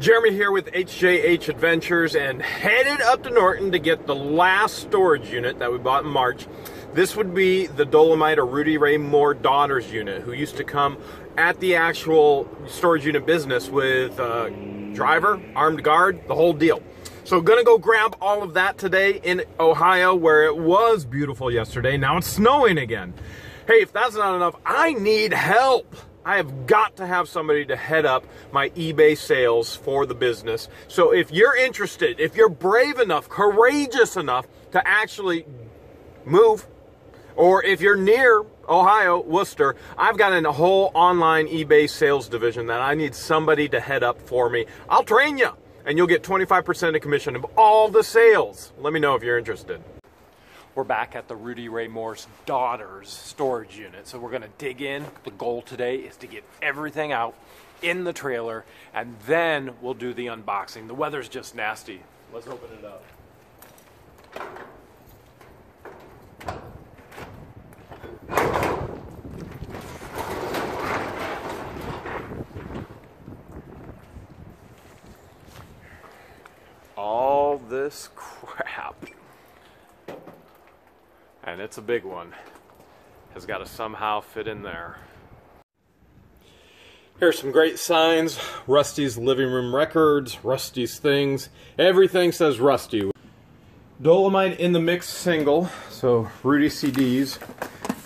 Jeremy here with HJH Adventures and headed up to Norton to get the last storage unit that we bought in March. This would be the Dolomite or Rudy Ray Moore daughter's unit, who used to come at the actual storage unit business with driver, armed guard, the whole deal. So gonna go grab all of that today in Ohio, where it was beautiful yesterday. Now it's snowing again. Hey, if that's not enough, I need help. I have got to have somebody to head up my eBay sales for the business. So if you're interested, if you're brave enough, courageous enough to actually move, or if you're near Ohio, Wooster, I've got a whole online eBay sales division that I need somebody to head up for me. I'll train you, and you'll get 25% of commission of all the sales. Let me know if you're interested. We're back at the Rudy Ray Moore's daughter's storage unit. So we're gonna dig in. The goal today is to get everything out in the trailer, and then we'll do the unboxing. The weather's just nasty. Let's open it up. All this crap, and it's a big one, has got to somehow fit in there. Here's some great signs. Rusty's living room records, Rusty's things. Everything says Rusty. Dolomite in the mix single, so Rudy CDs.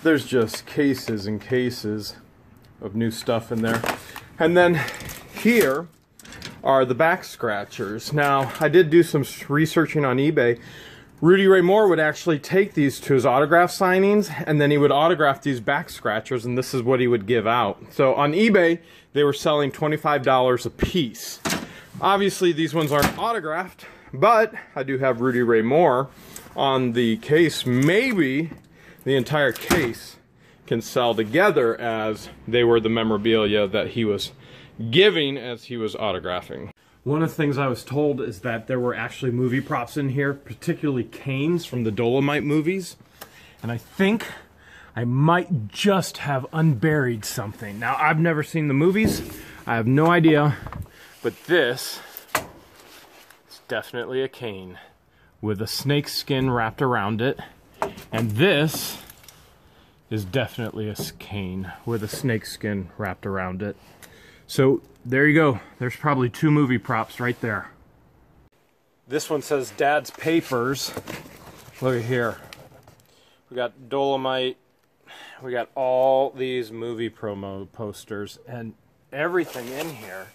There's just cases and cases of new stuff in there. And then here are the back scratchers. Now, I did do some researching on eBay. Rudy Ray Moore would actually take these to his autograph signings, and then he would autograph these back scratchers, and this is what he would give out. So on eBay, they were selling $25 a piece. Obviously, these ones aren't autographed, but I do have Rudy Ray Moore on the case. Maybe the entire case can sell together, as they were the memorabilia that he was giving as he was autographing. One of the things I was told is that there were actually movie props in here, particularly canes from the Dolomite movies. And I think I might just have unburied something. Now, I've never seen the movies. I have no idea. But this is definitely a cane with a snake skin wrapped around it. And this is definitely a cane with a snake skin wrapped around it. So there you go. There's probably two movie props right there. This one says Dad's Papers. Look at here. We got Dolomite. We got all these movie promo posters, and everything in here,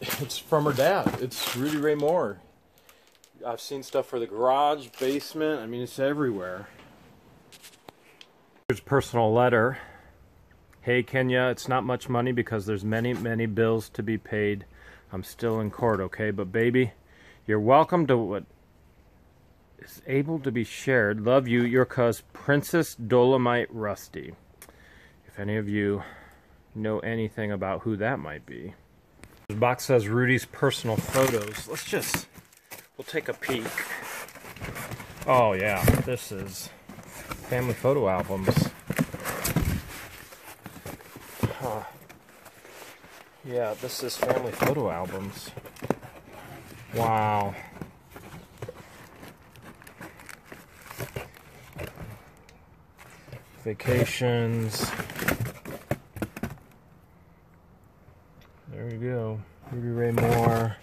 it's from her dad. It's Rudy Ray Moore. I've seen stuff for the garage, basement. I mean, it's everywhere. Here's a personal letter. Hey Kenya, it's not much money because there's many, many bills to be paid. I'm still in court, okay? But baby, you're welcome to what is able to be shared. Love you, your cuz, Princess Dolomite Rusty. If any of you know anything about who that might be. This box says Rudy's personal photos. Let's just, we'll take a peek. Oh yeah, this is family photo albums. Yeah, this is family photo albums. Wow. Vacations. There we go. Rudy Ray Moore.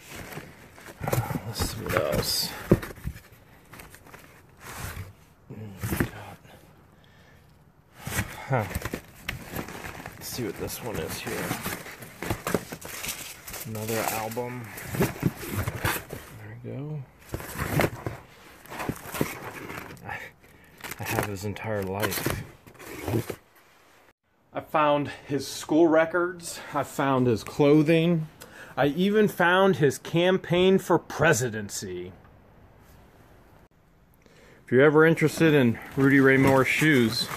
Let's see what else. Huh. Let's see what this one is here. Another album. There we go. I have his entire life. I found his school records. I found his clothing. I even found his campaign for presidency. If you're ever interested in Rudy Ray Moore shoes,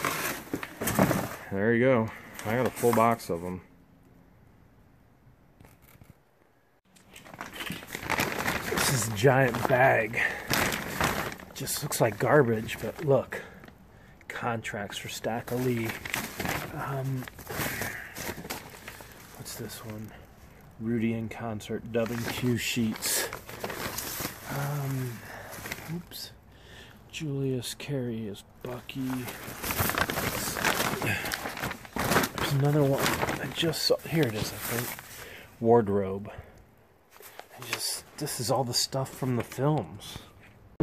there you go. I got a full box of them. This giant bag, it just looks like garbage, but look, contracts for Stack Lee. What's this one? Rudy in concert dubbing cue sheets. Oops. Julius Carey is Bucky. There's another one I just saw. Here it is, I think. Wardrobe. This is all the stuff from the films.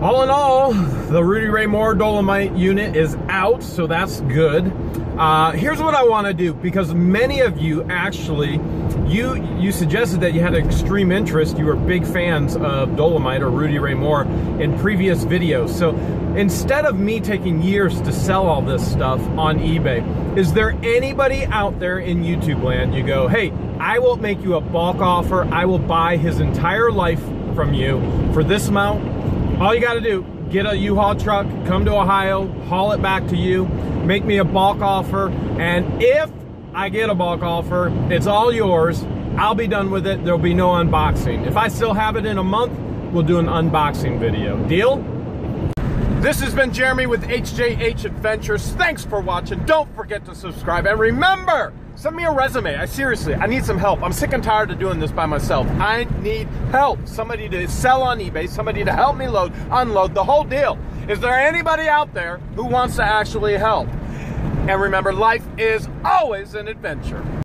All in all, the Rudy Ray Moore Dolomite unit is out, so that's good. Here's what I want to do, because many of you actually, you suggested that you had extreme interest, you were big fans of Dolomite or Rudy Ray Moore in previous videos. So instead of me taking years to sell all this stuff on eBay, is there anybody out there in YouTube land you go, hey, I will make you a bulk offer, I will buy his entire life from you for this amount? All you gotta do, get a U-Haul truck, come to Ohio, haul it back to you, make me a bulk offer, and if I get a bulk offer, it's all yours. I'll be done with it. There'll be no unboxing. If I still have it in a month, we'll do an unboxing video. Deal? This has been Jeremy with HJH Adventures. Thanks for watching. Don't forget to subscribe. And remember, send me a resume. I need some help. I'm sick and tired of doing this by myself. I need help. Somebody to sell on eBay. Somebody to help me load, unload, the whole deal. Is there anybody out there who wants to actually help? And remember, life is always an adventure.